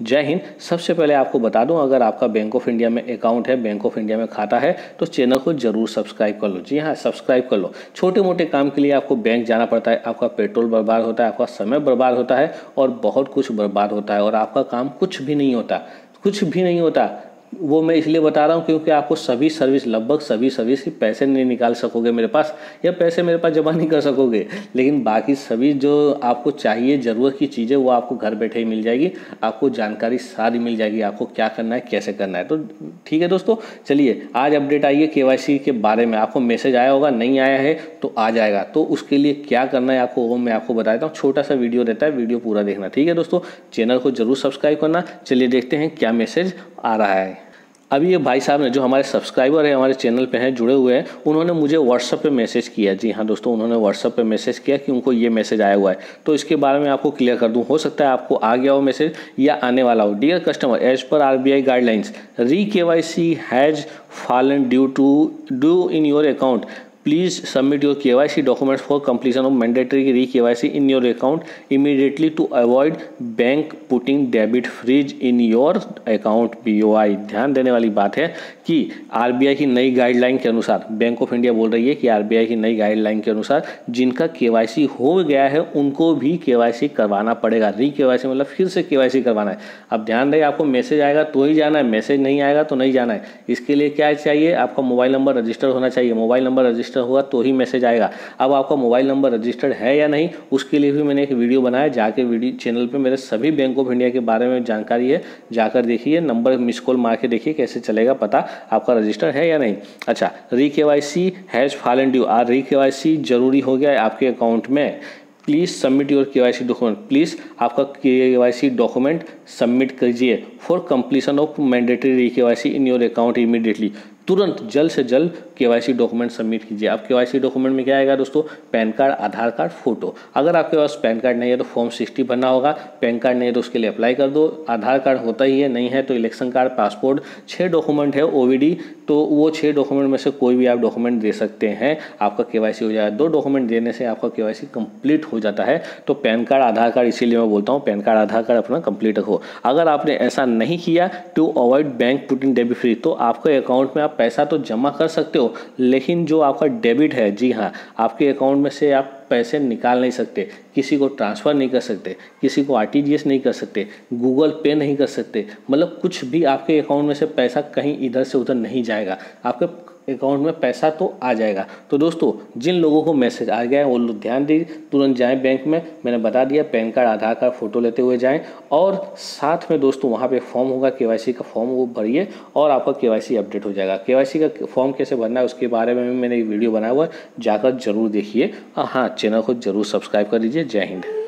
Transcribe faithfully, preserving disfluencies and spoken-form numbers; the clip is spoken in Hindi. जय हिंद। सबसे पहले आपको बता दूं, अगर आपका बैंक ऑफ इंडिया में अकाउंट है, बैंक ऑफ इंडिया में खाता है, तो चैनल को जरूर सब्सक्राइब कर लो। जी हाँ, सब्सक्राइब कर लो। छोटे मोटे काम के लिए आपको बैंक जाना पड़ता है, आपका पेट्रोल बर्बाद होता है, आपका समय बर्बाद होता है और बहुत कुछ बर्बाद होता है और आपका काम कुछ भी नहीं होता, कुछ भी नहीं होता। वो मैं इसलिए बता रहा हूँ क्योंकि आपको सभी सर्विस, लगभग सभी सर्विस के पैसे नहीं निकाल सकोगे मेरे पास, या पैसे मेरे पास जमा नहीं कर सकोगे, लेकिन बाकी सभी जो आपको चाहिए ज़रूरत की चीज़ें वो आपको घर बैठे ही मिल जाएगी। आपको जानकारी सारी मिल जाएगी, आपको क्या करना है, कैसे करना है। तो ठीक है दोस्तों, चलिए आज अपडेट आई है केवाईसी के बारे में। आपको मैसेज आया होगा, नहीं आया है तो आ जाएगा। तो उसके लिए क्या करना है आपको वो मैं आपको बता देता हूँ। छोटा सा वीडियो रहता है, वीडियो पूरा देखना। ठीक है दोस्तों, चैनल को जरूर सब्सक्राइब करना। चलिए देखते हैं क्या मैसेज आ रहा है। अभी ये भाई साहब ने, जो हमारे सब्सक्राइबर हैं, हमारे चैनल पे हैं, जुड़े हुए हैं, उन्होंने मुझे व्हाट्सएप पे मैसेज किया। जी हाँ दोस्तों, उन्होंने व्हाट्सएप पे मैसेज किया कि उनको ये मैसेज आया हुआ है। तो इसके बारे में आपको क्लियर कर दूं, हो सकता है आपको आ गया हो मैसेज या आने वाला हो। Dear customer, as per RBI guidelines, re KYC has fallen due to due in your account. Please submit your KYC documents for completion of mandatory re KYC in your account immediately to avoid bank putting debit freeze in your account BOI. ध्यान देने वाली बात है कि आरबीआई की नई गाइडलाइन के अनुसार, बैंक ऑफ इंडिया बोल रही है कि आरबीआई की नई गाइडलाइन के अनुसार जिनका केवाईसी हो गया है उनको भी केवाईसी करवाना पड़ेगा। री केवाईसी मतलब फिर से केवाईसी करवाना है। अब ध्यान रहे, आपको मैसेज आएगा तो ही जाना है, मैसेज नहीं आएगा तो नहीं जाना है। इसके लिए क्या चाहिए, आपका मोबाइल नंबर रजिस्टर्ड होना चाहिए। मोबाइल नंबर रजिस्टर्ड होगा तो ही मैसेज आएगा। अब आपका मोबाइल नंबर रजिस्टर्ड है या नहीं, उसके लिए भी मैंने एक वीडियो बनाया, जाके वीडियो चैनल पे मेरे सभी बैंक ऑफ इंडिया के बारे में जानकारी है, जाकर देखिए। नंबर मिस कॉल मार के देखिए, कैसे चलेगा पता आपका रजिस्टर है या नहीं। अच्छा, re KYC has fallen due, or re KYC जरूरी हो गया है आपके अकाउंट में। Please submit your KYC document, please आपका केवाईसी डॉक्यूमेंट सबमिट कीजिए for completion of mandatory re KYC in your account immediately. तुरंत जल्द से जल्द केवाईसी डॉक्यूमेंट सबमिट कीजिए। अब केवाईसी डॉक्यूमेंट में क्या आएगा दोस्तों, PAN card, Aadhaar card, photo. अगर आपके पास पैन कार्ड नहीं है तो फॉर्म सिक्सटी भरना होगा, पैन कार्ड नहीं है तो उसके लिए अप्लाई कर दो, आधार कार्ड होता ही है, नहीं है तो इलेक्शन कार्ड, पासपोर्ट। छः डॉक्यूमेंट है ओवीडी, तो वो छः डॉक्यूमेंट में से कोई भी आप डॉक्यूमेंट दे सकते हैं, आपका केवाईसी हो जाएगा। दो डॉक्यूमेंट देने से आपका केवाईसी कंप्लीट हो जाता है। तो पैन कार्ड, आधार कार्ड, इसीलिए मैं बोलता हूँ पैन कार्ड, आधार कार्ड अपना कंप्लीट रखो। अगर आपने ऐसा नहीं किया, to avoid bank putting debit free, तो आपके अकाउंट में आप पैसा तो जमा कर सकते हो लेकिन जो आपका डेबिट है, जी हाँ, आपके अकाउंट में से आप पैसे निकाल नहीं सकते, किसी को ट्रांसफ़र नहीं कर सकते, किसी को आरटीजीएस नहीं कर सकते, गूगल पे नहीं कर सकते, मतलब कुछ भी आपके अकाउंट में से पैसा कहीं इधर से उधर नहीं जाएगा, आपके अकाउंट में पैसा तो आ जाएगा। तो दोस्तों, जिन लोगों को मैसेज आ गया है वो लोग ध्यान दीजिए, तुरंत जाएं बैंक में, मैंने बता दिया, PAN card, Aadhaar card, photo लेते हुए जाएं। और साथ में दोस्तों वहाँ पे फॉर्म होगा केवाईसी का, फॉर्म वो भरिए और आपका केवाईसी अपडेट हो जाएगा। केवाईसी का फॉर्म कैसे भरना है उसके बारे में मैंने एक वीडियो बनाया हुआ है, जाकर जरूर देखिए। हाँ, चैनल को जरूर सब्सक्राइब कर दीजिए। जय हिंद।